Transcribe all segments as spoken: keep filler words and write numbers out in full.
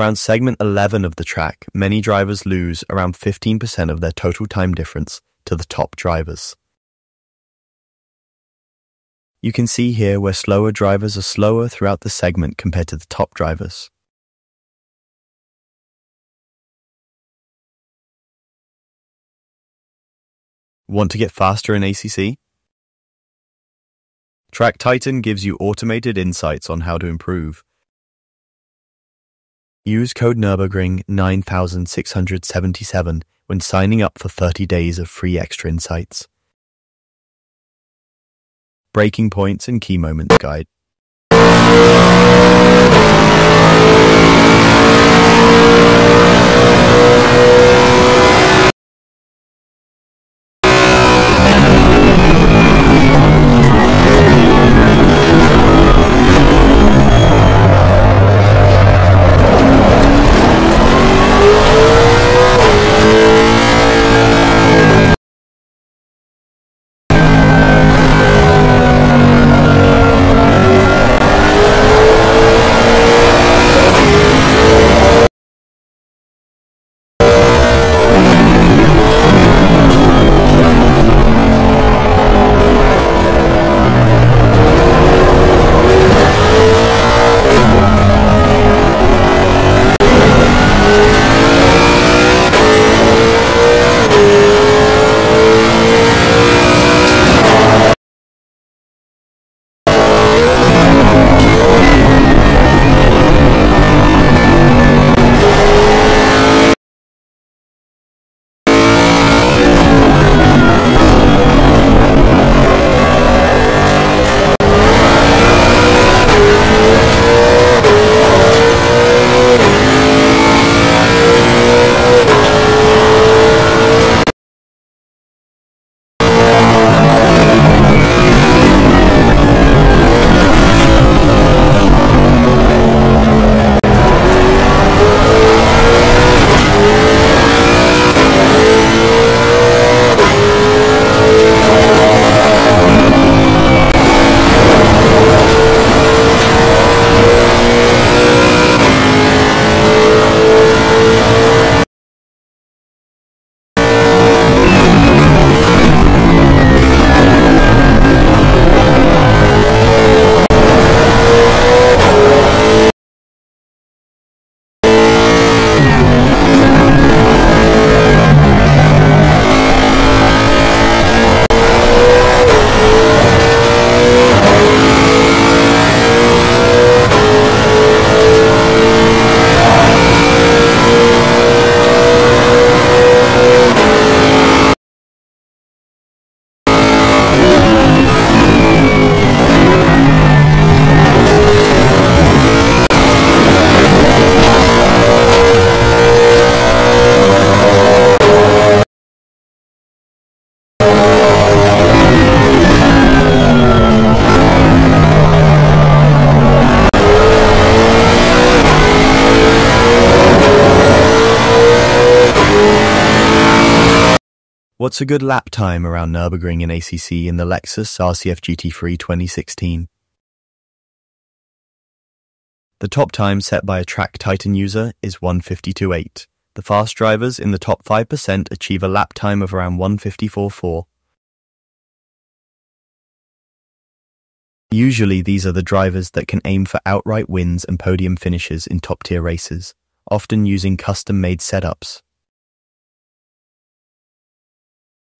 Around segment eleven of the track, many drivers lose around fifteen percent of their total time difference to the top drivers. You can see here where slower drivers are slower throughout the segment compared to the top drivers. Want to get faster in A C C? Track Titan gives you automated insights on how to improve. Use code Nürburgring nine thousand six hundred seventy-seven when signing up for thirty days of free extra insights. Breaking points and key moments guide. What's a good lap time around Nürburgring and A C C in the Lexus R C F G T three twenty sixteen? The top time set by a Track Titan user is one fifty-two point eight. The fast drivers in the top five percent achieve a lap time of around one fifty-four point four. Usually these are the drivers that can aim for outright wins and podium finishes in top-tier races, often using custom-made setups.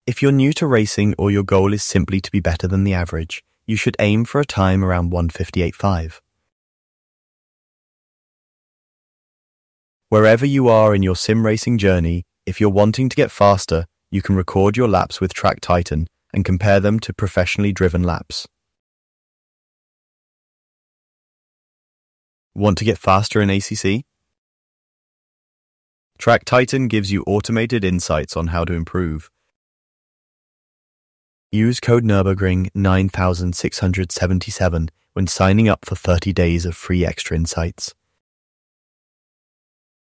If you're new to racing or your goal is simply to be better than the average, you should aim for a time around one fifty-eight point five. Wherever you are in your sim racing journey, if you're wanting to get faster, you can record your laps with Track Titan and compare them to professionally driven laps. Want to get faster in A C C? Track Titan gives you automated insights on how to improve. Use code Nürburgring nine thousand six hundred seventy-seven when signing up for thirty days of free extra insights.